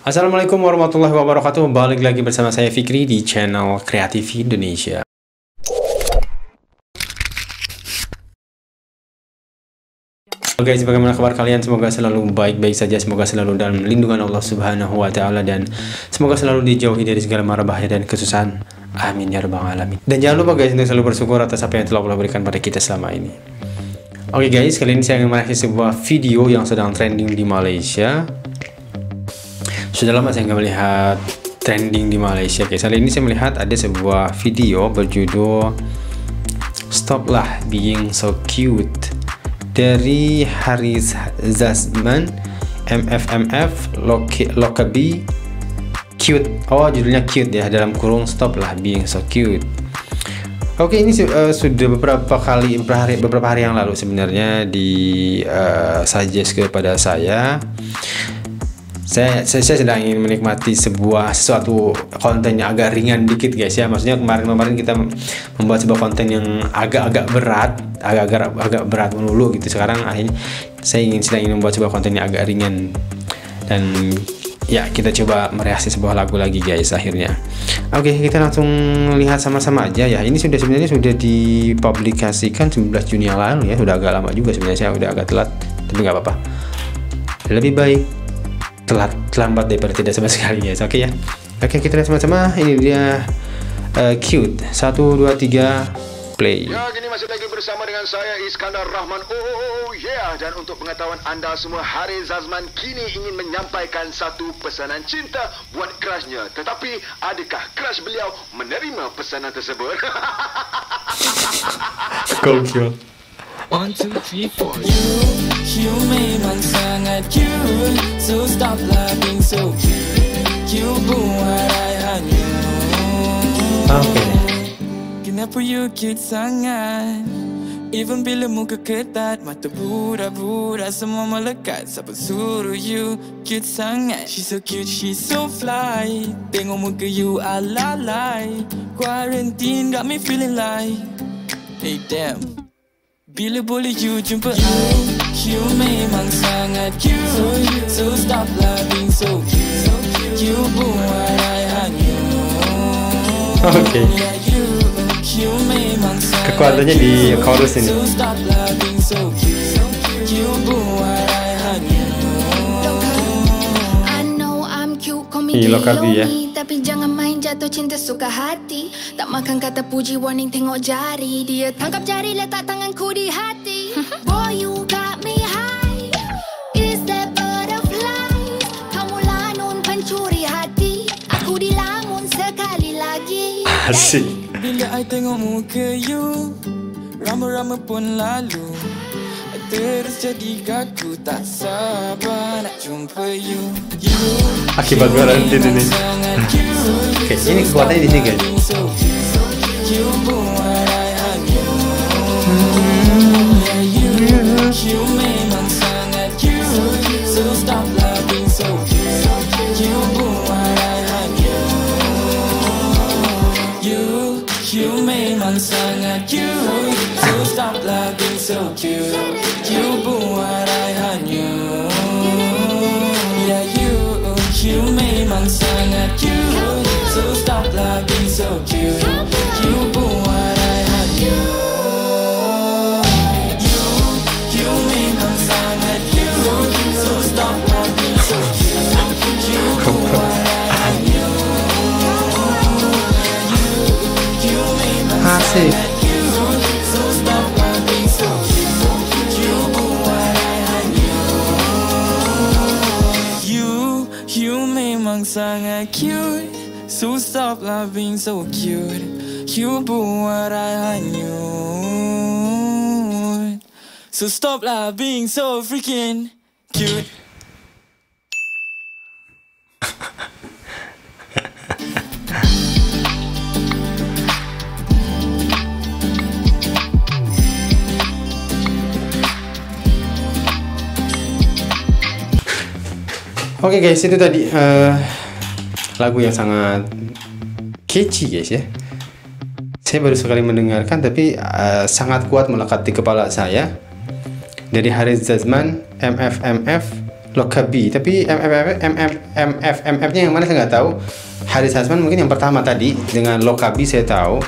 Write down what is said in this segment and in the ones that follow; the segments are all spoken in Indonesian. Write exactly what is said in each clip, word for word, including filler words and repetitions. Assalamualaikum warahmatullahi wabarakatuh. Balik lagi bersama saya Fikri di channel Kreatif Indonesia. Halo guys, bagaimana kabar kalian? Semoga selalu baik-baik saja, semoga selalu dalam lindungan Allah Subhanahu wa Ta'ala, dan semoga selalu dijauhi dari segala mara bahaya dan kesusahan. Amin ya rabbal alamin. Dan jangan lupa guys untuk selalu bersyukur atas apa yang telah Allah berikan pada kita selama ini. Oke okay guys, kali ini saya ingin mereaksi sebuah video yang sedang trending di Malaysia. Sudah lama saya nggak melihat trending di Malaysia guys. Kali ini saya melihat ada sebuah video berjudul Stoplah Being So Cute dari Harith Zazman, M F M F, Loca B, Cute. Oh, judulnya Cute ya, dalam kurung Stoplah Being So Cute. Oke, ini uh, sudah beberapa kali beberapa hari, beberapa hari yang lalu sebenarnya di uh, suggest kepada saya. Saya, saya, saya sedang ingin menikmati sebuah sesuatu konten yang agak ringan dikit guys ya. Maksudnya kemarin-kemarin kita membuat sebuah konten yang agak-agak berat, agak-agak agak berat melulu gitu. Sekarang akhirnya saya ingin sedang ingin membuat sebuah konten yang agak ringan, dan ya kita coba mereaksi sebuah lagu lagi guys akhirnya. Oke, kita langsung lihat sama-sama aja ya. Ini sudah sebenarnya sudah dipublikasikan sembilan belas Juni yang lalu ya. Sudah agak lama juga sebenarnya, saya udah agak telat, tapi nggak apa-apa. Lebih baik telat lambat daripada tidak sama sekali guys. Oke okay, ya. Oke okay, kita lihat sama-sama. Ini dia uh, Cute. satu dua tiga play. Ya, gini masih lagi bersama dengan saya Iskandar Rahman. Oh, oh, oh yeah. Dan untuk pengetahuan anda semua, Harith Zazman kini ingin menyampaikan satu pesanan cinta buat crushnya. Tetapi adakah crush beliau menerima pesanan tersebut? Gokil. one two three four you. You memang sangat cute, so stop loving so cute. You buat I hanya. Okay. Kenapa you cute sangat? Even bila muka ketat, mata budak-budak semua melekat. Siapa suruh you cute sangat? She so cute, she so fly. Tengok muka you alalai. Quarantine got me feeling like, hey damn. Bila boleh you jumpa you, you memang sangat cute, so stop loving so cute. You buat I hanya. Oke. Kekuatannya di chorus ini. So stop loving so cute. You buat I hanya. I know I'm cute, call me below. Tapi jangan main jatuh cinta suka hati. Tak makan kata puji, warning tengok jari. Dia tangkap jari, letak tanganku di hati. Boy, you got me high. Is that butterfly? Kamulah nun pencuri hati. Aku dilamun sekali lagi. Asik. Bila I tengok muka you, rama-rama pun lalu. Terus jadi kaku, tak sabar nak jumpa you. Akibat garantir ini. Oke, ini kekuatannya di sini guys. So cute, you buat I hanya. Yeah, you, you memang sangat cute, so stop loving so cute. You buat I hanya. You, you memang sangat cute, so stop loving so cute. You buat I hanya. You, you memang sangat. Sangat cute, so stop loving so cute. You buat I hanyut, so stop loving so freaking cute. Oke okay guys, itu tadi uh, lagu yang sangat catchy guys ya. Saya baru sekali mendengarkan, tapi uh, sangat kuat melekat di kepala saya. Dari Harith Zazman, M F M F, Loca B, tapi M F M F-nya yang mana saya nggak tahu. Harith Zazman mungkin yang pertama tadi dengan Loca B saya tahu.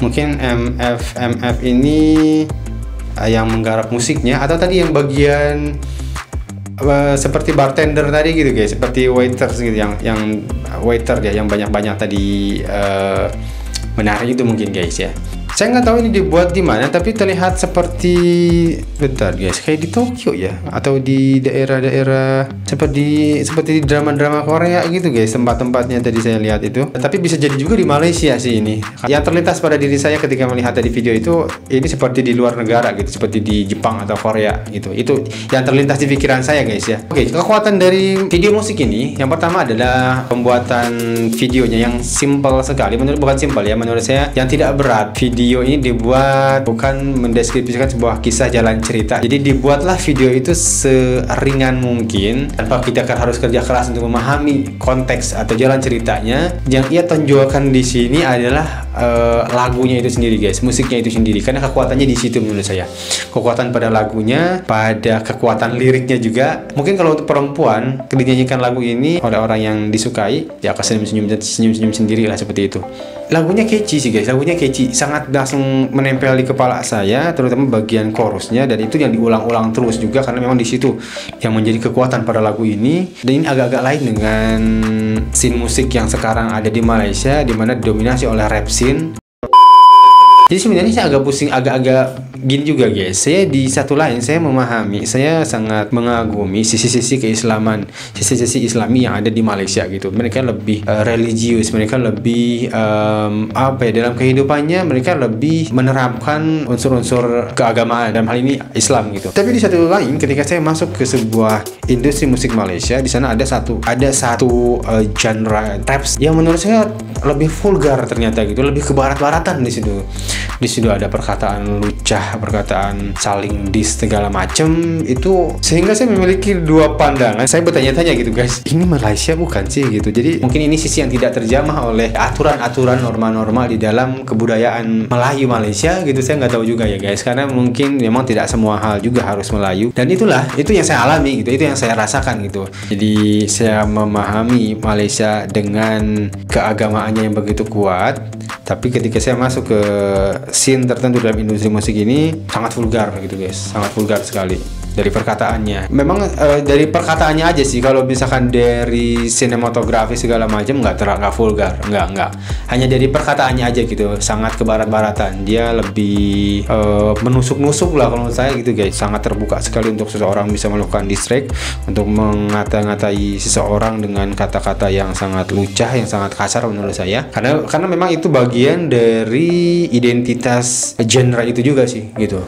Mungkin M F M F ini yang menggarap musiknya, atau tadi yang bagian uh, seperti bartender tadi gitu guys, seperti waiters gitu, yang yang waiter ya, yang banyak-banyak tadi uh, menarik itu mungkin guys ya. Saya nggak tahu ini dibuat di mana, tapi terlihat seperti, bentar guys, kayak di Tokyo ya, atau di daerah-daerah seperti seperti di drama-drama Korea gitu guys, tempat-tempatnya tadi saya lihat itu. Tapi bisa jadi juga di Malaysia sih ini. Yang terlintas pada diri saya ketika melihat tadi video itu, ini seperti di luar negara gitu, seperti di Jepang atau Korea gitu. Itu yang terlintas di pikiran saya guys ya. Oke, kekuatan dari video musik ini, yang pertama adalah pembuatan videonya yang simple sekali. Menurut bukan simple ya, menurut saya yang tidak berat. Video Video ini dibuat bukan mendeskripsikan sebuah kisah jalan cerita. Jadi dibuatlah video itu seringan mungkin, tanpa kita kan harus kerja keras untuk memahami konteks atau jalan ceritanya. Yang ia tonjolkan di sini adalah uh, lagunya itu sendiri guys, musiknya itu sendiri. Karena kekuatannya di situ menurut saya. Kekuatan pada lagunya, pada kekuatan liriknya juga. Mungkin kalau untuk perempuan, dinyanyikan lagu ini oleh orang yang disukai, ya akan senyum-senyum senyum-senyum sendirilah seperti itu. Lagunya catchy sih guys, lagunya catchy, sangat langsung menempel di kepala saya, terutama bagian chorusnya, dan itu yang diulang-ulang terus juga karena memang di situ yang menjadi kekuatan pada lagu ini. Dan ini agak-agak lain dengan scene musik yang sekarang ada di Malaysia, dimana didominasi oleh rap scene. Jadi sebenarnya saya agak pusing, agak-agak gini juga guys. Saya di satu lain saya memahami, saya sangat mengagumi sisi-sisi keislaman, sisi-sisi Islami yang ada di Malaysia gitu. Mereka lebih uh, religius, mereka lebih um, apa ya, dalam kehidupannya mereka lebih menerapkan unsur-unsur keagamaan, dalam hal ini Islam gitu. Tapi di satu lain ketika saya masuk ke sebuah industri musik Malaysia, di sana ada satu ada satu uh, genre rap yang menurut saya lebih vulgar ternyata gitu, lebih ke barat-baratan di situ. Di situ ada perkataan lucah, perkataan saling dis segala macem itu, sehingga saya memiliki dua pandangan. Saya bertanya-tanya gitu guys, ini Malaysia bukan sih gitu. Jadi mungkin ini sisi yang tidak terjamah oleh aturan-aturan, norma-norma di dalam kebudayaan Melayu Malaysia gitu. Saya nggak tahu juga ya guys, karena mungkin memang tidak semua hal juga harus Melayu. Dan itulah, itu yang saya alami gitu, itu yang saya rasakan gitu. Jadi saya memahami Malaysia dengan keagamaannya yang begitu kuat. Tapi ketika saya masuk ke scene tertentu dalam industri musik ini, sangat vulgar gitu guys, sangat vulgar sekali dari perkataannya. Memang uh, dari perkataannya aja sih, kalau misalkan dari sinematografi segala macam nggak terlalu nggak vulgar, nggak nggak. Hanya dari perkataannya aja gitu, sangat ke barat-baratan. Dia lebih uh, menusuk-nusuk lah kalau menurut saya gitu guys, sangat terbuka sekali untuk seseorang bisa melakukan distract, untuk mengata-ngatai seseorang dengan kata-kata yang sangat lucah, yang sangat kasar menurut saya. Karena karena memang itu bagi bagian dari identitas genre itu juga sih gitu.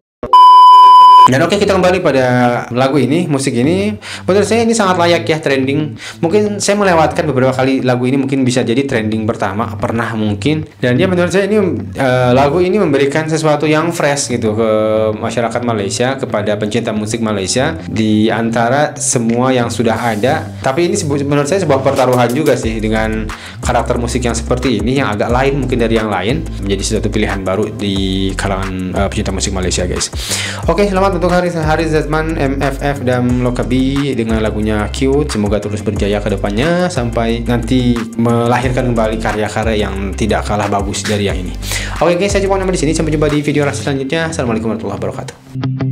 Dan oke, kita kembali pada lagu ini, musik ini. Menurut saya ini sangat layak ya trending. Mungkin saya melewatkan beberapa kali lagu ini, mungkin bisa jadi trending pertama pernah mungkin. Dan dia menurut saya ini uh, lagu ini memberikan sesuatu yang fresh gitu ke masyarakat Malaysia, kepada pencinta musik Malaysia, di antara semua yang sudah ada. Tapi ini menurut saya sebuah pertaruhan juga sih, dengan karakter musik yang seperti ini, yang agak lain mungkin dari yang lain, menjadi suatu pilihan baru di kalangan uh, pencinta musik Malaysia guys. Oke, selamat untuk Harith Zazman, M F F, dan Loca B dengan lagunya Cute. Semoga terus berjaya ke depannya sampai nanti melahirkan kembali karya-karya yang tidak kalah bagus dari yang ini. Oke guys, saya cuma nama di sini. Sampai jumpa di video reaksi selanjutnya. Assalamualaikum warahmatullahi wabarakatuh.